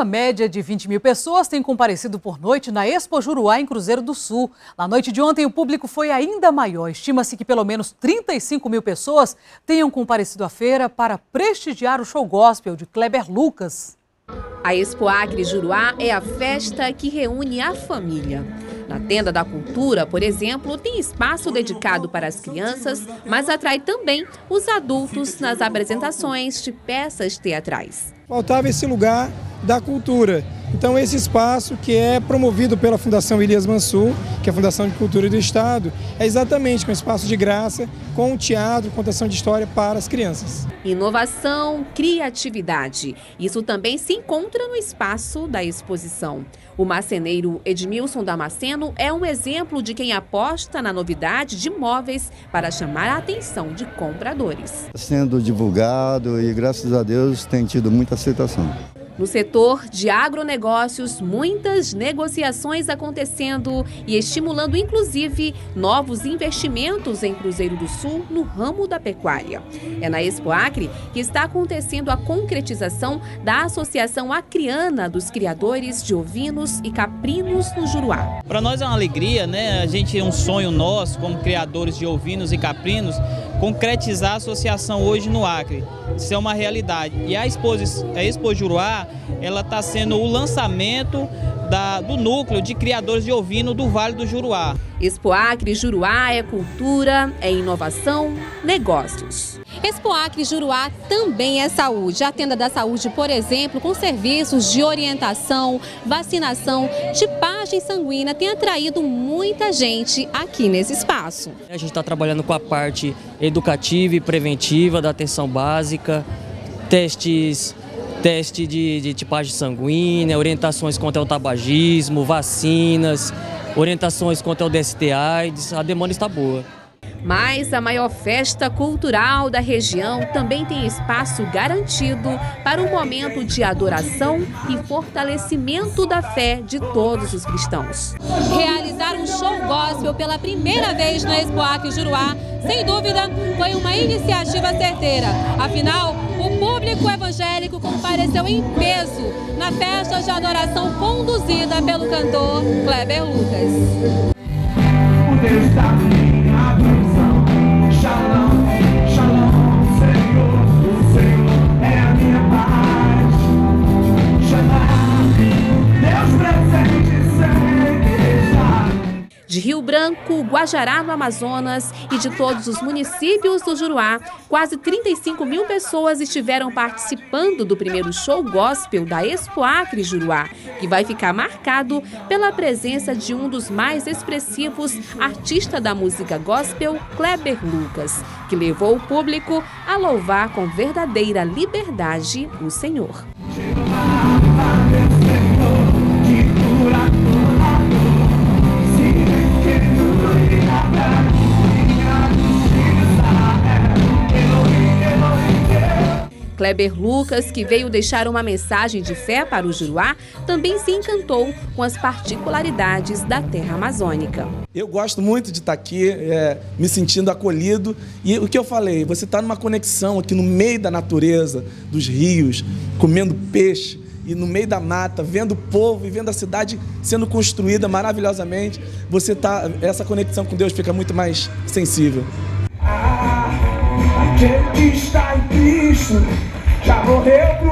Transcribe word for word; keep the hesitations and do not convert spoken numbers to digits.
Uma média de vinte mil pessoas tem comparecido por noite na Expo Juruá, em Cruzeiro do Sul. Na noite de ontem, o público foi ainda maior. Estima-se que pelo menos trinta e cinco mil pessoas tenham comparecido à feira para prestigiar o show gospel de Kleber Lucas. A ExpoAcre Juruá é a festa que reúne a família. Na Tenda da Cultura, por exemplo, tem espaço dedicado para as crianças, mas atrai também os adultos nas apresentações de peças teatrais. Faltava esse lugar da cultura. Então esse espaço, que é promovido pela Fundação Elias Mansur, que é a Fundação de Cultura do Estado, é exatamente um espaço de graça, com teatro, contação de história para as crianças. Inovação, criatividade. Isso também se encontra no espaço da exposição. O marceneiro Edmilson Damasceno é um exemplo de quem aposta na novidade de móveis para chamar a atenção de compradores. Sendo divulgado e, graças a Deus, tem tido muita aceitação. No setor de agronegócios, muitas negociações acontecendo e estimulando, inclusive, novos investimentos em Cruzeiro do Sul no ramo da pecuária. É na ExpoAcre que está acontecendo a concretização da Associação Acreana dos Criadores de Ovinos e Caprinos no Juruá. Para nós é uma alegria, né? A gente é um sonho nosso, como criadores de ovinos e caprinos, concretizar a associação hoje no Acre. Isso é uma realidade. E a Expo, a Expo Juruá, ela está sendo o lançamento da, do núcleo de criadores de ovino do Vale do Juruá. ExpoAcre Juruá é cultura, é inovação, negócios. ExpoAcre Juruá também é saúde. A Tenda da Saúde, por exemplo, com serviços de orientação, vacinação, tipagem sanguínea, tem atraído muita gente aqui nesse espaço. A gente está trabalhando com a parte educativa e preventiva da atenção básica, testes, teste de, de tipagem sanguínea, orientações contra o tabagismo, vacinas, orientações contra o D S T AIDS, a demanda está boa. Mas a maior festa cultural da região também tem espaço garantido para um momento de adoração e fortalecimento da fé de todos os cristãos. Realizar um show gospel pela primeira vez na ExpoAcre Juruá, sem dúvida, foi uma iniciativa certeira. Afinal, o público evangélico compareceu em peso na festa de adoração conduzida pelo cantor Kleber Lucas. De Rio Branco, Guajará, no Amazonas, e de todos os municípios do Juruá, quase trinta e cinco mil pessoas estiveram participando do primeiro show gospel da ExpoAcre Juruá, que vai ficar marcado pela presença de um dos mais expressivos artistas da música gospel, Kleber Lucas, que levou o público a louvar com verdadeira liberdade o Senhor. Kleber Lucas, que veio deixar uma mensagem de fé para o Juruá, também se encantou com as particularidades da terra amazônica. Eu gosto muito de estar aqui, é, me sentindo acolhido. E o que eu falei, você está numa conexão aqui no meio da natureza, dos rios, comendo peixe e no meio da mata, vendo o povo e vendo a cidade sendo construída maravilhosamente. Você tá, essa conexão com Deus fica muito mais sensível. Ah, aquele que está em Cristo já morreu pro